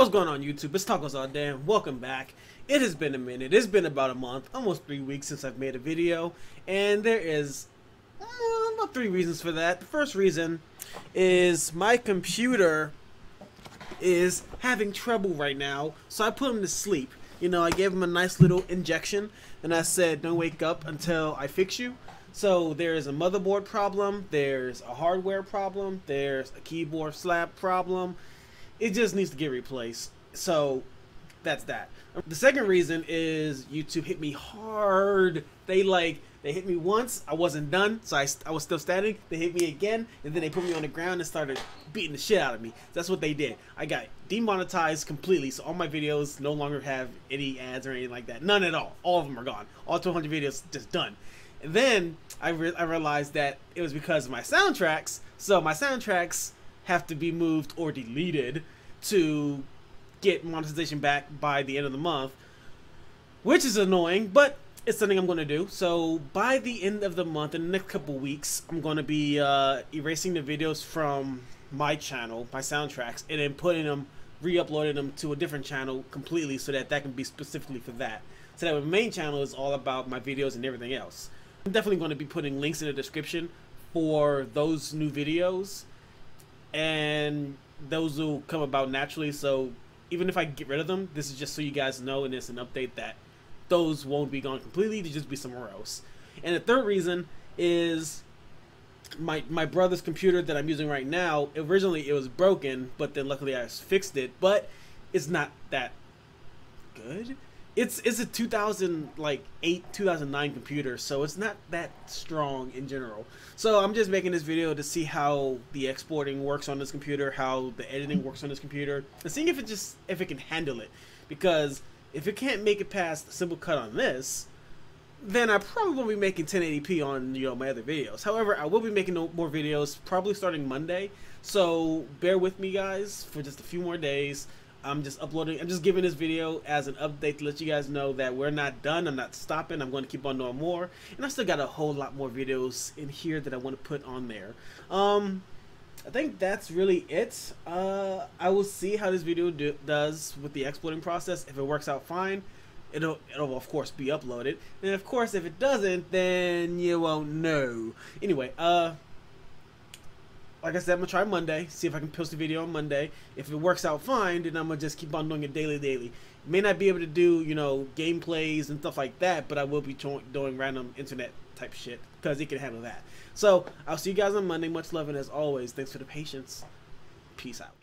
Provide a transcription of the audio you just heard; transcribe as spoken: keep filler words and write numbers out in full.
What's going on YouTube? It's Tacos All Day and welcome back. It has been a minute. It's been about a month, almost three weeks since I've made a video, and there is well, about three reasons for that. The first reason is my computer is having trouble right now, so I put him to sleep. You know, I gave him a nice little injection and I said don't wake up until I fix you. So there is a motherboard problem, there's a hardware problem, there's a keyboard slab problem. It just needs to get replaced. So that's that. The second reason is YouTube hit me hard. They like, they hit me once, I wasn't done, so I, I was still standing. They hit me again, and then they put me on the ground and started beating the shit out of me. That's what they did. I got demonetized completely, so all my videos no longer have any ads or anything like that. None at all. All of them are gone. All two hundred videos just done. And then I, re I realized that it was because of my soundtracks. So my soundtracks have to be moved or deleted to get monetization back by the end of the month, which is annoying, but it's something I'm going to do. So by the end of the month, in the next couple weeks, I'm going to be uh, erasing the videos from my channel, my soundtracks, and then putting them, re-uploading them to a different channel completely, so that that can be specifically for that. So that my main channel is all about my videos and everything else. I'm definitely going to be putting links in the description for those new videos, and those will come about naturally. So even if I get rid of them, this is just so you guys know, and it's an update that those won't be gone completely, they'll just be somewhere else. And the third reason is my my brother's computer that I'm using right now. Originally it was broken, but then luckily I fixed it, but it's not that good. It's it's a two thousand like eight two thousand nine computer, so it's not that strong in general. So I'm just making this video to see how the exporting works on this computer, how the editing works on this computer, and seeing if it just if it can handle it. Because if it can't make it past a simple cut on this, then I probably won't be making ten eighty p on you know my other videos. However, I will be making more videos probably starting Monday. So bear with me guys for just a few more days. I'm just uploading, I'm just giving this video as an update to let you guys know that we're not done, I'm not stopping, I'm going to keep on doing more, and I still got a whole lot more videos in here that I want to put on there. Um, I think that's really it. Uh, I will see how this video do, does with the exporting process. If it works out fine, it'll, it'll of course be uploaded, and of course if it doesn't, then you won't know. Anyway, uh... like I said, I'm going to try Monday, see if I can post a video on Monday. If it works out fine, then I'm going to just keep on doing it daily, daily. May not be able to do, you know, gameplays and stuff like that, but I will be doing random internet type shit, because it can handle that. So, I'll see you guys on Monday. Much love, and as always, thanks for the patience. Peace out.